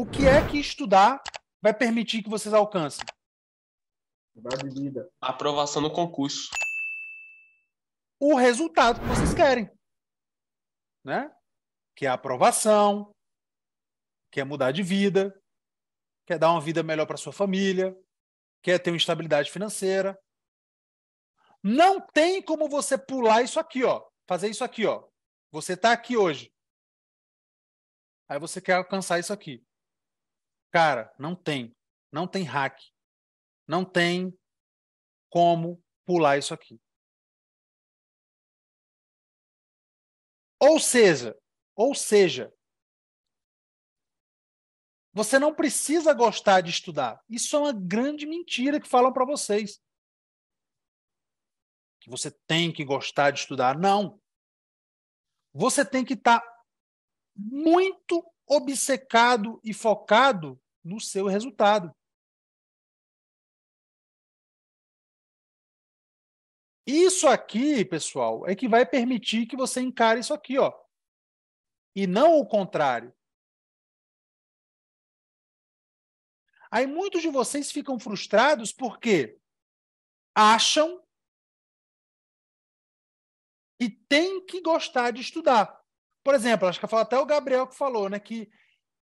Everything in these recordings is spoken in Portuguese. o que é que estudar vai permitir que vocês alcancem? Aprovação no concurso. O resultado que vocês querem. Né? Que é a aprovação, que é mudar de vida, que é dar uma vida melhor para sua família, que é ter uma estabilidade financeira. Não tem como você pular isso aqui, ó. Fazer isso aqui, ó. Você está aqui hoje. Aí você quer alcançar isso aqui. Cara, não tem. Não tem hack. Não tem como pular isso aqui. Ou seja, você não precisa gostar de estudar. Isso é uma grande mentira que falam para vocês. Que você tem que gostar de estudar. Não. Você tem que estar muito obcecado e focado no seu resultado. Isso aqui, pessoal, é que vai permitir que você encare isso aqui, ó. E não o contrário. Aí muitos de vocês ficam frustrados porque acham que tem que gostar de estudar. Por exemplo, acho que até o Gabriel que falou, né, que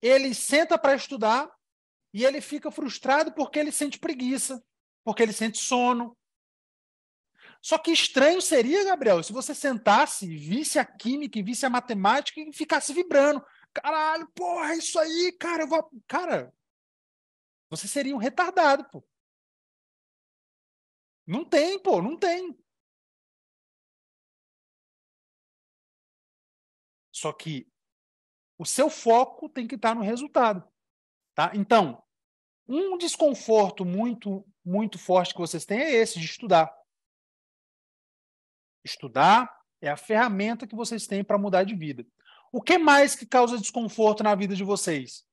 ele senta para estudar e ele fica frustrado porque ele sente preguiça, porque ele sente sono. Só que estranho seria, Gabriel, se você sentasse e visse a química e visse a matemática e ficasse vibrando. Caralho, porra, isso aí, cara, eu vou... Cara, você seria um retardado, pô. Não tem, pô, não tem. Só que o seu foco tem que estar no resultado, tá? Então, um desconforto muito, muito forte que vocês têm é esse de estudar. Estudar é a ferramenta que vocês têm para mudar de vida. O que mais que causa desconforto na vida de vocês?